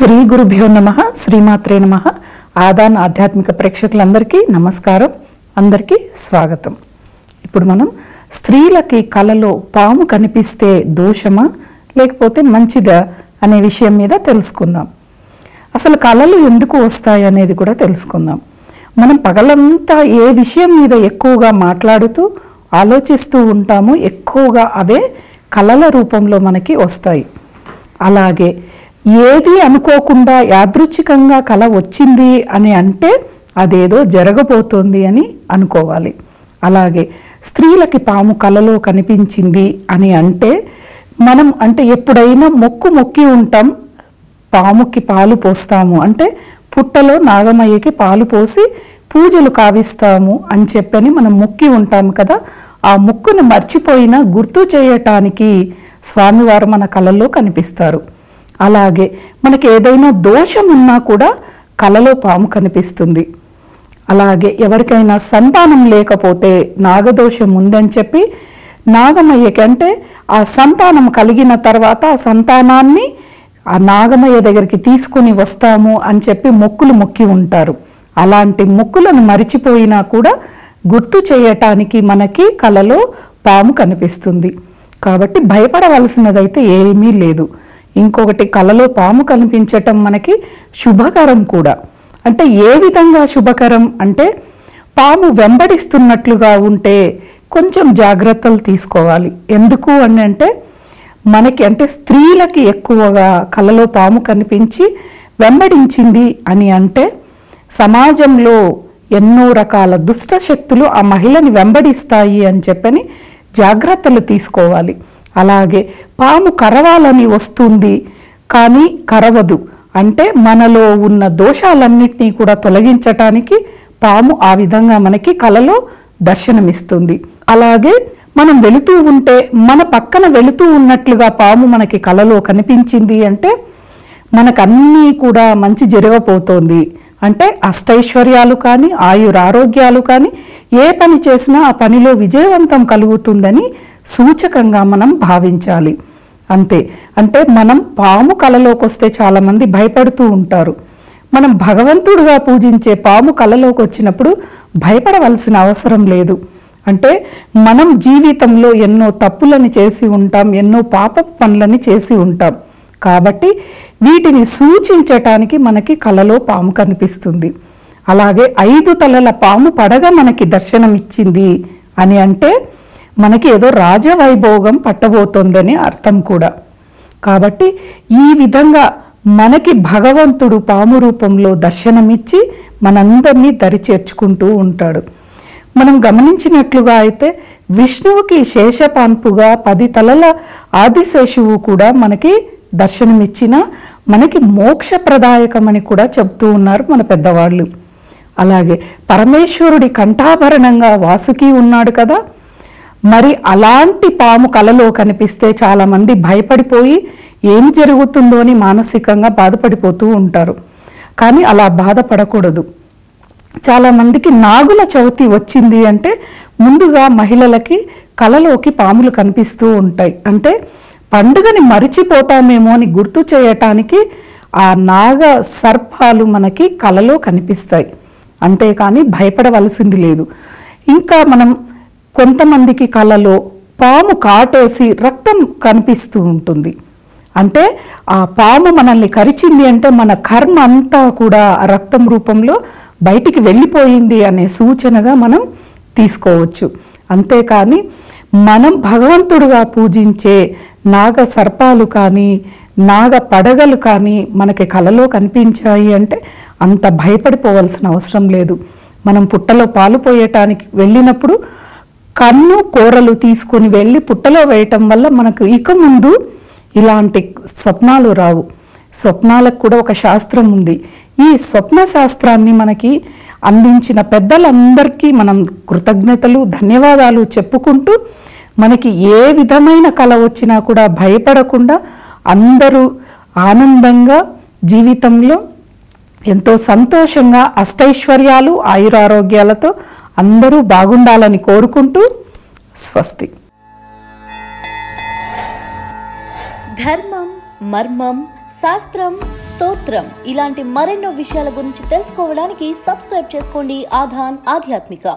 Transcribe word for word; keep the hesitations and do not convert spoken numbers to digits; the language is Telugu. శ్రీ గురుభ్యో నమః శ్రీమాత్రే నమః ఆదాన్ ఆధ్యాత్మిక ప్రేక్షకులందరికీ నమస్కారం అందరికీ స్వాగతం। ఇప్పుడు మనం స్త్రీలకి కలలో పాము కనిపిస్తే దోషమా లేకపోతే మంచిదా అనే విషయం మీద తెలుసుకుందాం। అసలు కలలు ఎందుకు వస్తాయి అనేది కూడా తెలుసుకుందాం। మనం పగలంతా ఏ విషయం మీద ఎక్కువగా మాట్లాడుతూ ఆలోచిస్తూ ఉంటామో ఎక్కువగా అవే కలల రూపంలో మనకి వస్తాయి। అలాగే ఏది అనుకోకుండా యాదృచ్ఛికంగా కల వచ్చింది అని అంటే అదేదో జరగబోతోంది అని అనుకోవాలి। అలాగే స్త్రీలకి పాము కలలో కనిపించింది అని అంటే మనం అంటే ఎప్పుడైనా మొక్కు మొక్కి ఉంటాం, పాముకి పాలు పోస్తాము అంటే పుట్టలో నాగమయ్యకి పాలు పోసి పూజలు కావిస్తాము అని చెప్పని మనం మొక్కి ఉంటాము కదా। ఆ మొక్కును మర్చిపోయినా గుర్తు చేయటానికి స్వామివారు మన కలలో కనిపిస్తారు। అలాగే మనకి ఏదైనా దోషం ఉన్నా కూడా కలలో పాము కనిపిస్తుంది। అలాగే ఎవరికైనా సంతానం లేకపోతే నాగదోషం ఉందని చెప్పి నాగమయ్యకి అంటే ఆ సంతానం కలిగిన తర్వాత ఆ సంతానాన్ని ఆ నాగమయ్య దగ్గరికి తీసుకుని వస్తాము అని చెప్పి మొక్కులు మొక్కి ఉంటారు। అలాంటి మొక్కులను మరిచిపోయినా కూడా గుర్తు చేయటానికి మనకి కలలో పాము కనిపిస్తుంది। కాబట్టి భయపడవలసినదైతే ఏమీ లేదు। ఇంకొకటి, కలలో పాము కనిపించటం మనకి శుభకరం కూడా। అంటే ఏ విధంగా శుభకరం అంటే పాము వెంబడిస్తున్నట్లుగా ఉంటే కొంచెం జాగ్రత్తలు తీసుకోవాలి। ఎందుకు అని అంటే మనకి అంటే స్త్రీలకి ఎక్కువగా కలలో పాము కనిపించి వెంబడించింది అని అంటే సమాజంలో ఎన్నో రకాల దుష్ట శక్తులు ఆ మహిళని వెంబడిస్తాయి అని చెప్పని జాగ్రత్తలు తీసుకోవాలి। అలాగే పాము కరవాలని వస్తుంది కానీ కరవదు అంటే మనలో ఉన్న దోషాలన్నింటినీ కూడా తొలగించటానికి పాము ఆ విధంగా మనకి కలలో దర్శనమిస్తుంది। అలాగే మనం వెళుతూ ఉంటే మన పక్కన వెళుతూ ఉన్నట్లుగా పాము మనకి కలలో కనిపించింది అంటే మనకన్నీ కూడా మంచి జరగబోతోంది అంటే అష్టైశ్వర్యాలు కానీ ఆయురారోగ్యాలు కానీ ఏ పని చేసినా ఆ పనిలో విజయవంతం కలుగుతుందని సూచకంగా మనం భావించాలి అంతే। అంటే మనం పాము కలలోకి వస్తే చాలామంది భయపడుతూ ఉంటారు। మనం భగవంతుడిగా పూజించే పాము కలలోకి వచ్చినప్పుడు భయపడవలసిన అవసరం లేదు। అంటే మనం జీవితంలో ఎన్నో తప్పులను చేసి ఉంటాం, ఎన్నో పాప పనులని చేసి ఉంటాం, కాబట్టి వీటిని సూచించటానికి మనకి కలలో పాము కనిపిస్తుంది। అలాగే ఐదు తలల పాము పడగ మనకి దర్శనమిచ్చింది అని అంటే మనకి ఏదో రాజవైభోగం పట్టబోతోందని అర్థం కూడా। కాబట్టి ఈ విధంగా మనకి భగవంతుడు పాము రూపంలో దర్శనమిచ్చి మనందరినీ దరిచేర్చుకుంటూ ఉంటాడు। మనం గమనించినట్లుగా అయితే విష్ణువుకి శేషపాన్పుగా పది తలల ఆదిశేషువు కూడా మనకి దర్శనమిచ్చిన మనకి మోక్షప్రదాయకమని కూడా చెబుతూ ఉన్నారు మన పెద్దవాళ్ళు। అలాగే పరమేశ్వరుడి కంఠాభరణంగా వాసుకి ఉన్నాడు కదా, మరి అలాంటి పాము కలలో కనిపిస్తే చాలామంది భయపడిపోయి ఏం జరుగుతుందో అని మానసికంగా బాధపడిపోతూ ఉంటారు, కానీ అలా బాధపడకూడదు। చాలామందికి నాగుల చవితి వచ్చింది అంటే ముందుగా మహిళలకి కలలోకి పాములు కనిపిస్తూ ఉంటాయి, అంటే పండుగని మరిచిపోతామేమో అని గుర్తు చేయటానికి ఆ నాగ సర్పాలు మనకి కలలో కనిపిస్తాయి అంతేకాని భయపడవలసింది లేదు। ఇంకా మనం కొంతమందికి కలలో పాము కాటేసి రక్తం కనిపిస్తూ ఉంటుంది అంటే ఆ పాము మనల్ని కరిచింది అంటే మన కర్మ అంతా కూడా రక్తం రూపంలో బయటికి వెళ్ళిపోయింది అనే సూచనగా మనం తీసుకోవచ్చు। అంతేకాని మనం భగవంతుడుగా పూజించే నాగ సర్పాలు కానీ నాగ పడగలు కానీ మనకి కలలో కనిపించాయి అంటే అంత భయపడిపోవలసిన అవసరం లేదు। మనం పుట్టలో పాలు పోయటానికి వెళ్ళినప్పుడు కన్ను కూరలు తీసుకుని వెళ్ళి పుట్టలో వేయటం వల్ల మనకు ఇక ముందు ఇలాంటి స్వప్నాలు రావు। స్వప్నాలకు కూడా ఒక శాస్త్రం ఉంది। ఈ స్వప్న శాస్త్రాన్ని మనకి అందించిన పెద్దలందరికీ మనం కృతజ్ఞతలు ధన్యవాదాలు చెప్పుకుంటూ మనకి ఏ విధమైన కల వచ్చినా కూడా భయపడకుండా అందరూ ఆనందంగా జీవితంలో ఎంతో సంతోషంగా అష్టైశ్వర్యాలు ఆయురారోగ్యాలతో అందరూ బాగుండాలని కోరుకుంటూ స్వస్తి। ధర్మం మర్మం శాస్త్రం స్తోత్రం ఇలాంటి మరెన్నో విషయాల గురించి తెలుసుకోవడానికి సబ్స్క్రైబ్ చేసుకోండి ఆధాన్ ఆధ్యాత్మిక।